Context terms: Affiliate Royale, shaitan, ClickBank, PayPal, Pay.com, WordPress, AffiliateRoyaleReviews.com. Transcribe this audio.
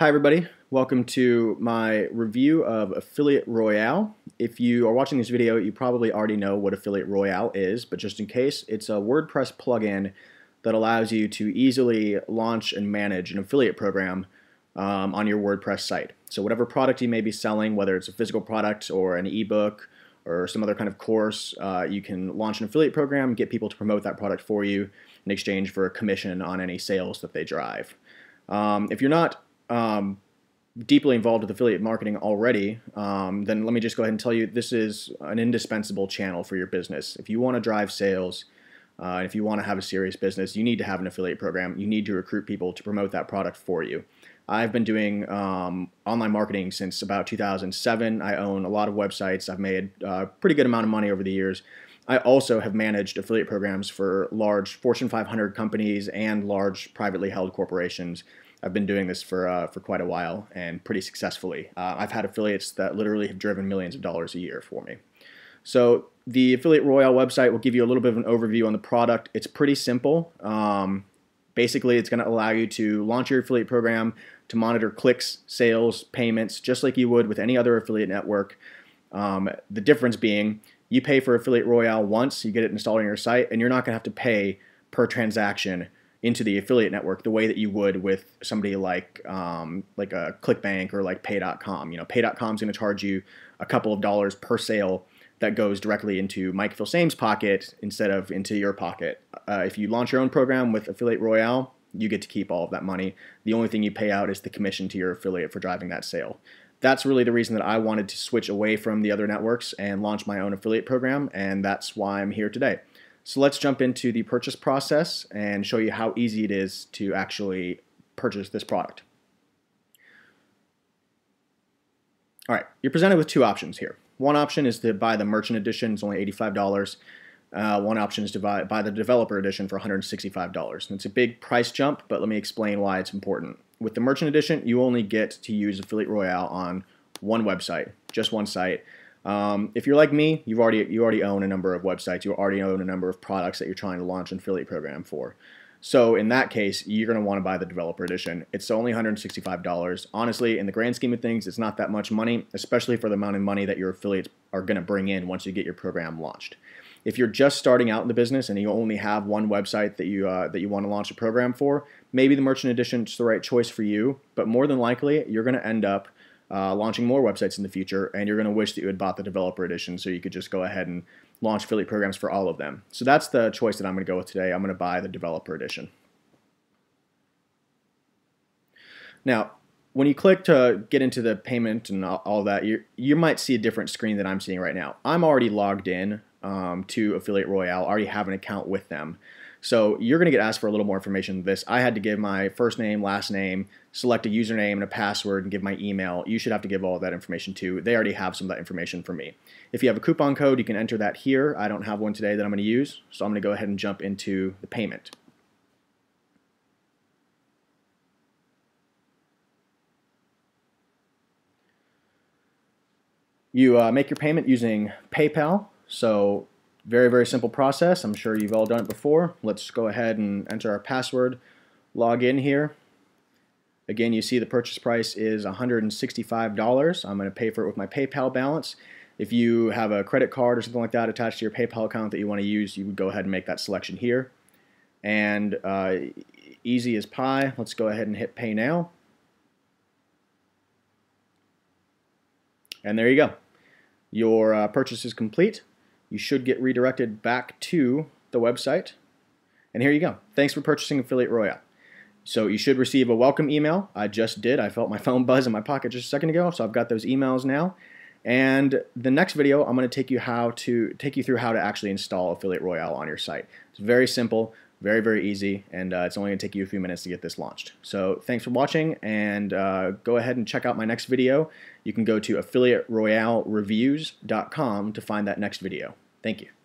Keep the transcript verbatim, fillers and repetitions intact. Hi everybody, welcome to my review of Affiliate Royale. If you are watching this video, you probably already know what Affiliate Royale is, but just in case, it's a WordPress plugin that allows you to easily launch and manage an affiliate program um, on your WordPress site. So whatever product you may be selling, whether it's a physical product or an ebook or some other kind of course, uh, you can launch an affiliate program, get people to promote that product for you in exchange for a commission on any sales that they drive. Um, if you're not Um, deeply involved with affiliate marketing already, um, then let me just go ahead and tell you this is an indispensable channel for your business. If you want to drive sales, uh, if you want to have a serious business, you need to have an affiliate program. You need to recruit people to promote that product for you. I've been doing um, online marketing since about two thousand seven. I own a lot of websites. I've made a pretty good amount of money over the years. I also have managed affiliate programs for large Fortune five hundred companies and large privately held corporations. I've been doing this for, uh, for quite a while and pretty successfully. Uh, I've had affiliates that literally have driven millions of dollars a year for me. So the Affiliate Royale website will give you a little bit of an overview on the product. It's pretty simple. Um, basically, it's going to allow you to launch your affiliate program, to monitor clicks, sales, payments, just like you would with any other affiliate network. Um, the difference being you pay for Affiliate Royale once, you get it installed on your site, and you're not going to have to pay per transaction into the affiliate network the way that you would with somebody like um, like a ClickBank or like Pay dot com. You know, Pay dot com is going to charge you a couple of dollars per sale that goes directly into Mike Filsame's pocket instead of into your pocket. Uh, if you launch your own program with Affiliate Royale, you get to keep all of that money. The only thing you pay out is the commission to your affiliate for driving that sale. That's really the reason that I wanted to switch away from the other networks and launch my own affiliate program, and that's why I'm here today. So let's jump into the purchase process and show you how easy it is to actually purchase this product. All right, you're presented with two options here. One option is to buy the merchant edition, it's only eighty-five dollars. Uh, one option is to buy, buy the developer edition for one hundred sixty-five dollars. And it's a big price jump, but let me explain why it's important. With the merchant edition, you only get to use Affiliate Royale on one website, just one site. Um, if you're like me, you've already, you already own a number of websites, you already own a number of products that you're trying to launch an affiliate program for. So in that case, you're going to want to buy the developer edition. It's only one hundred sixty-five dollars. Honestly, in the grand scheme of things, it's not that much money, especially for the amount of money that your affiliates are going to bring in once you get your program launched. If you're just starting out in the business and you only have one website that you, uh, that you want to launch a program for, maybe the merchant edition is the right choice for you, but more than likely, you're going to end up Uh, launching more websites in the future, and you're going to wish that you had bought the developer edition so you could just go ahead and launch affiliate programs for all of them. So that's the choice that I'm going to go with today. I'm going to buy the developer edition. Now, when you click to get into the payment and all that, you, you might see a different screen than I'm seeing right now. I'm already logged in um, to Affiliate Royale. I already have an account with them. So you're going to get asked for a little more information than this. I had to give my first name, last name, select a username and a password, and give my email. You should have to give all of that information too. They already have some of that information for me. If you have a coupon code, you can enter that here. I don't have one today that I'm going to use, so I'm going to go ahead and jump into the payment. You uh, make your payment using PayPal. So very, very simple process. I'm sure you've all done it before. Let's go ahead and enter our password, log in here. Again, you see the purchase price is one hundred sixty-five dollars. I'm going to pay for it with my PayPal balance. If you have a credit card or something like that attached to your PayPal account that you want to use, you would go ahead and make that selection here. And uh, easy as pie, let's go ahead and hit pay now. And there you go. Your uh, purchase is complete. You should get redirected back to the website. And here you go. Thanks for purchasing Affiliate Royale. So you should receive a welcome email. I just did. I felt my phone buzz in my pocket just a second ago, so I've got those emails now. And the next video, I'm going to take you how to take you through how to actually install Affiliate Royale on your site. It's very simple, very, very easy, and uh, it's only going to take you a few minutes to get this launched. So thanks for watching, and uh, go ahead and check out my next video. You can go to Affiliate Royale Reviews dot com to find that next video. Thank you.